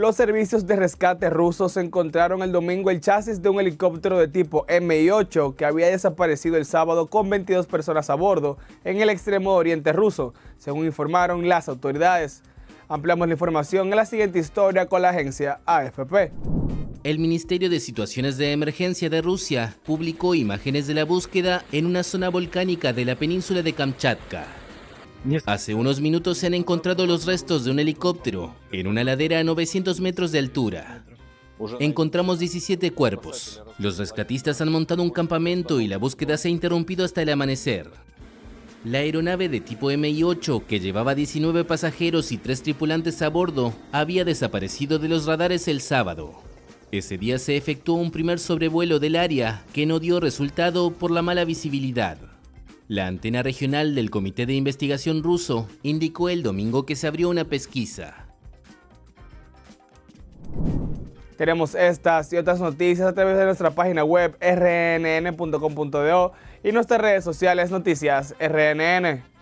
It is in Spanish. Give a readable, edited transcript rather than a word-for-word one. Los servicios de rescate rusos encontraron el domingo el chasis de un helicóptero de tipo Mi-8 que había desaparecido el sábado con 22 personas a bordo en el extremo oriente ruso, según informaron las autoridades. Ampliamos la información en la siguiente historia con la agencia AFP. El Ministerio de Situaciones de Emergencia de Rusia publicó imágenes de la búsqueda en una zona volcánica de la península de Kamchatka. Hace unos minutos se han encontrado los restos de un helicóptero en una ladera a 900 metros de altura. Encontramos 17 cuerpos. Los rescatistas han montado un campamento y la búsqueda se ha interrumpido hasta el amanecer. La aeronave de tipo Mi-8, que llevaba 19 pasajeros y 3 tripulantes a bordo, había desaparecido de los radares el sábado. Ese día se efectuó un primer sobrevuelo del área que no dio resultado por la mala visibilidad. La antena regional del Comité de Investigación Ruso indicó el domingo que se abrió una pesquisa. Tenemos estas y otras noticias a través de nuestra página web rnn.com.do y nuestras redes sociales Noticias RNN.